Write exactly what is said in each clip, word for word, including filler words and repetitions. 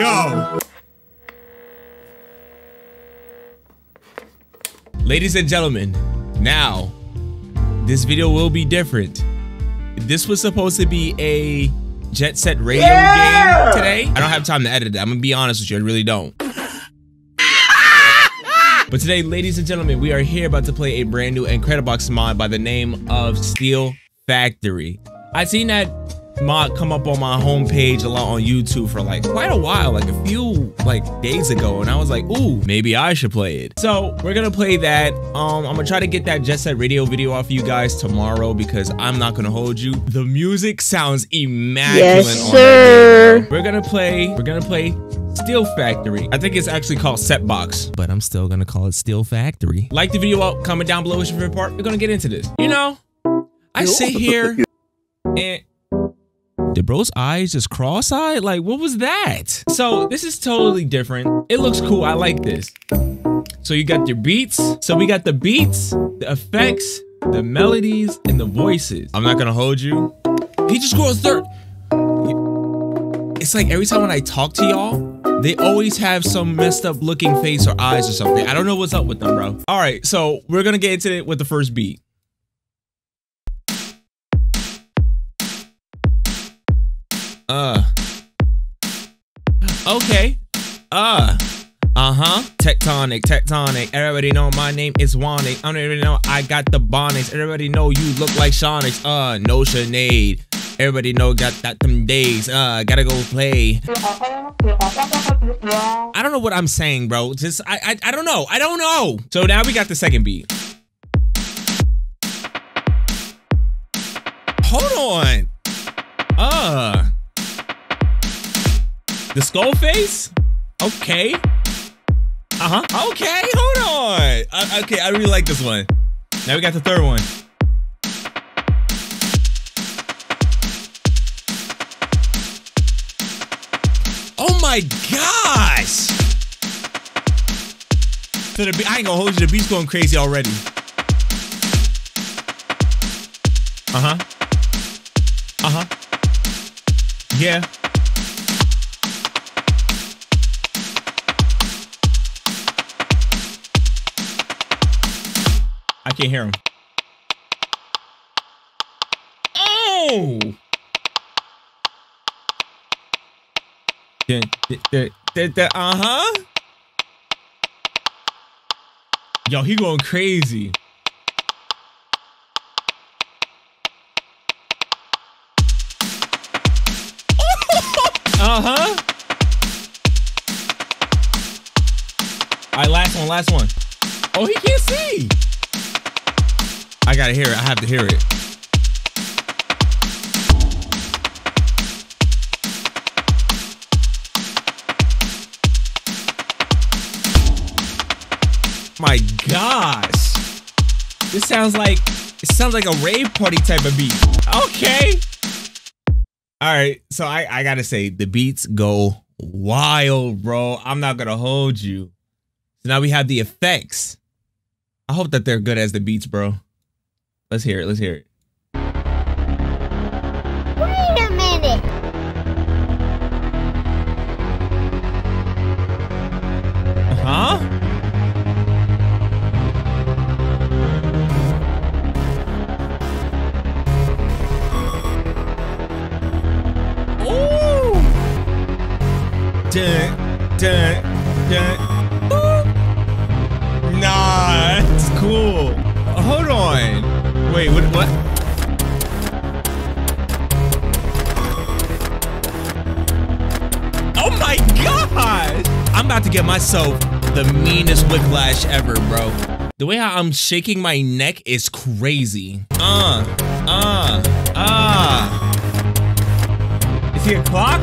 Yo! Ladies and gentlemen, now, this video will be different. This was supposed to be a Jet Set Radio yeah! game today. I don't have time to edit it. I'm gonna be honest with you, I really don't. But today, ladies and gentlemen, we are here about to play a brand new Incredibox mod by the name of Steel Factory. I've seen that mod come up on my homepage a lot on YouTube for like quite a while, like a few like days ago, and I was like, ooh, maybe I should play it. So we're gonna play that. Um, I'm gonna try to get that Jet Set Radio video off you guys tomorrow because I'm not gonna hold you. The music sounds immaculate. Yes, sir. On we're gonna play. We're gonna play. Steel Factory. I think it's actually called Setbox, but I'm still gonna call it Steel Factory. Like the video up, comment down below what's your favorite part. We're gonna get into this. You know, I sit here and the bro's eyes just cross-eyed. Like, what was that? So this is totally different. It looks cool. I like this. So you got your beats. So we got the beats, the effects, the melodies, and the voices. I'm not gonna hold you. He just grows third. It's like every time when I talk to y'all, they always have some messed up looking face or eyes or something. I don't know what's up with them, bro. All right, so we're gonna get into it with the first beat. Uh. Okay. Uh. Uh-huh. Tectonic, tectonic. Everybody know my name is Wanic. I don't even know I got the bonics. Everybody know you look like Shonix. Uh, no Sinead. Everybody know got that them days. Uh, gotta go play. I don't know what I'm saying, bro. Just I, I I don't know. I don't know. So now we got the second beat. Hold on. Uh. The skull face? Okay. Uh-huh. Okay, hold on. Uh, okay, I really like this one. Now we got the third one. Oh my gosh! So the beat, I ain't gonna hold you, the beat's going crazy already. Uh-huh. Uh-huh. Yeah. I can't hear him. Oh! Uh huh. Yo, he going crazy. Uh huh. All right, last one, last one. Oh, he can't see. I gotta hear it. I have to hear it. My gosh, this sounds like it sounds like a rave party type of beat. Okay. All right, so I I gotta say the beats go wild, bro. I'm not gonna hold you. So now we have the effects. I hope that they're good as the beats, bro. Let's hear it. Let's hear it. Wait a minute. Huh? Ooh. Dun, dun, dun. Ooh. Nah, that's cool. Hold on. Wait, what? What? Oh my God! I'm about to get myself the meanest whiplash ever, bro. The way how I'm shaking my neck is crazy. Uh, uh, uh. Is he a clock?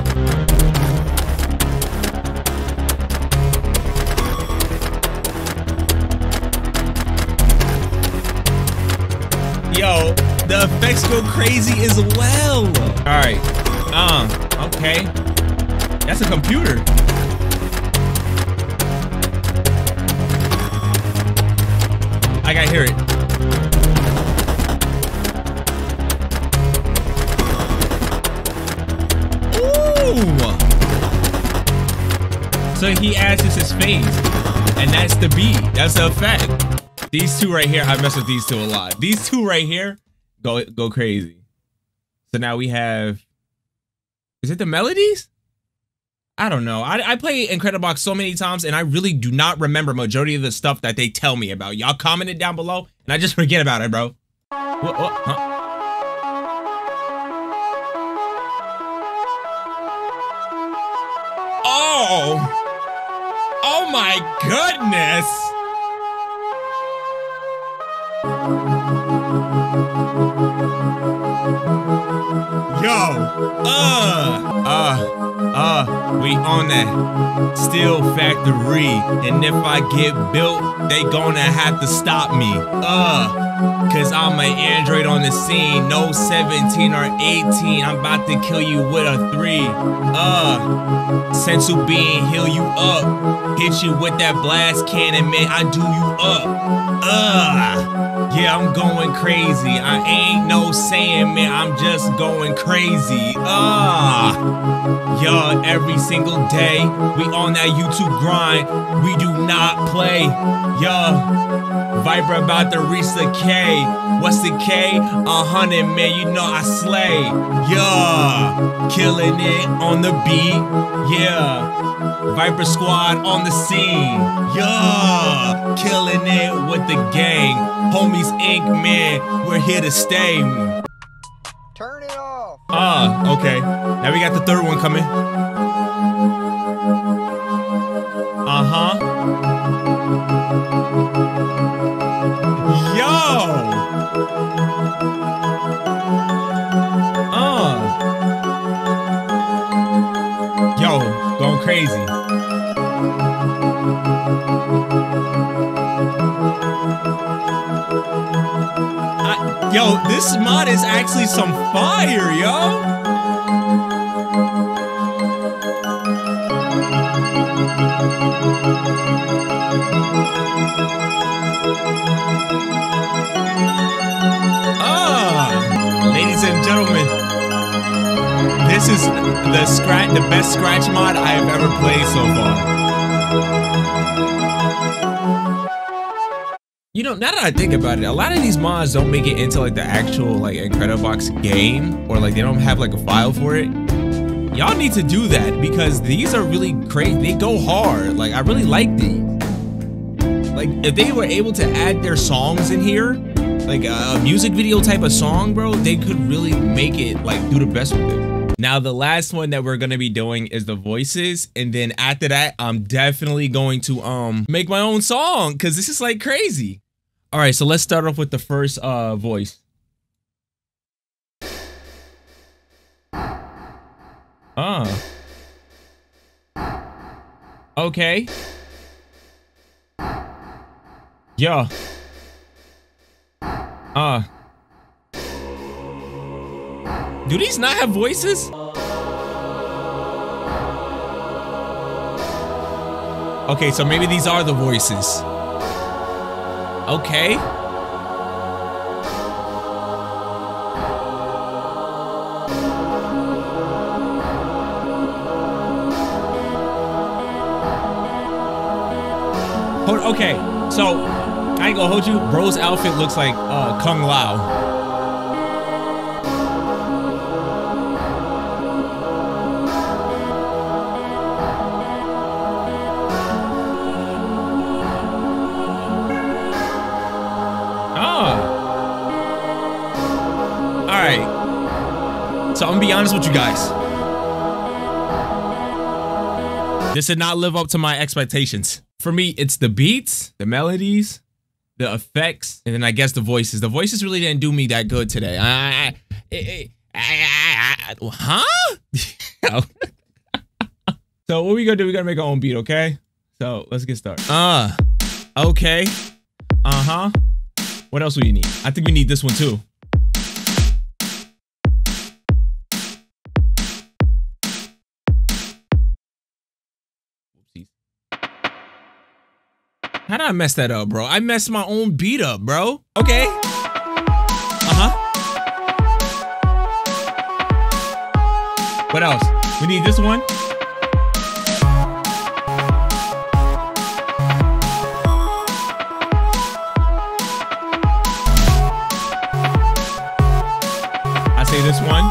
Yo, the effects go crazy as well. All right. Um. Uh, okay. That's a computer. I gotta hear it. Oh! So he adds this his face, and that's the B. That's the effect. These two right here, I mess with these two a lot. These two right here go go crazy. So now we have, is it the melodies? I don't know. I, I play Incredibox so many times, and I really do not remember majority of the stuff that they tell me about. Y'all comment it down below, and I just forget about it, bro. What, what, huh? Oh! Oh my goodness! Yo! Uh! Uh! Uh, we on that Steel Factory, and if I get built, they gonna have to stop me. Uh, cause I'm an android on the scene, no seventeen or eighteen, I'm about to kill you with a three. Uh, sensu being, heal you up, hit you with that blast cannon, man, I do you up. Uh. Yeah, I'm going crazy. I ain't no saying, man, I'm just going crazy. Ah, uh, yeah, every single day, we on that YouTube grind. We do not play, yeah. Viper about to reach the K. What's the K? A hundred, man, you know I slay. Yeah, killing it on the beat, yeah. Viper squad on the scene, yeah, killing it with the gang. Homies Inc, man, we're here to stay. Turn it off. Ah, uh, okay. Now we got the third one coming. Uh-huh. Yo! Uh. Yo, going crazy. I, yo, this mod is actually some fire, yo. Ah, ladies and gentlemen, this is the scratch, the best scratch mod I have ever played so far. You know, now that I think about it, a lot of these mods don't make it into like the actual like Incredibox game, or like they don't have like a file for it. Y'all need to do that, because these are really crazy. They go hard. Like, I really like these. Like, if they were able to add their songs in here, like a music video type of song, bro, they could really make it like do the best with it. Now, the last one that we're going to be doing is the voices. And then after that, I'm definitely going to um make my own song, because this is like crazy. All right, so let's start off with the first uh, voice. Uh. Okay. Yeah. Uh. Do these not have voices? Okay, so maybe these are the voices. Okay. Hold, okay, so I ain't gonna hold you. Bro's outfit looks like uh, Kung Lao. So I'm gonna be honest with you guys. This did not live up to my expectations. For me, it's the beats, the melodies, the effects, and then I guess the voices. The voices really didn't do me that good today. I, I, I, I, I, I, huh? So what we gonna do? We gotta make our own beat, okay? So let's get started. Uh, okay. Uh-huh. What else do you need? I think we need this one too. How did I mess that up, bro? I messed my own beat up, bro. Okay. Uh-huh. What else? We need this one. I say this one.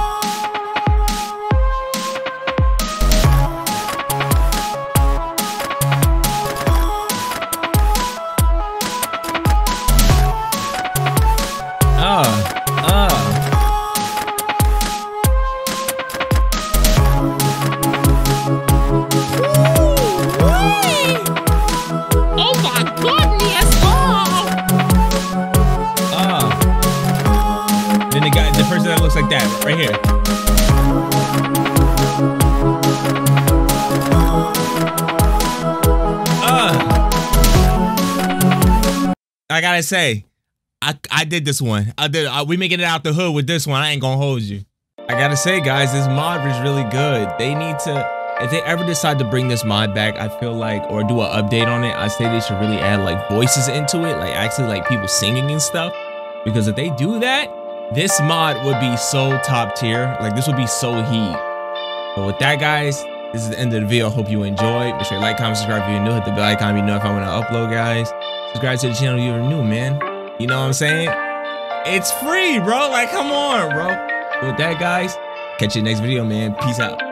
I gotta say, I I did this one. I did. I, we making it out the hood with this one. I ain't gonna hold you. I gotta say, guys, this mod is really good. They need to, if they ever decide to bring this mod back, I feel like, or do an update on it, I say they should really add like voices into it, like actually like people singing and stuff. Because if they do that, this mod would be so top tier. Like this would be so heat. But with that, guys, this is the end of the video. I hope you enjoyed. Make sure you like, comment, subscribe if you're new. Hit the bell icon if you know if I want to upload, guys. Subscribe to the channel if you're new, man. You know what I'm saying? It's free, bro. Like, come on, bro. With that, guys, catch you in the next video, man. Peace out.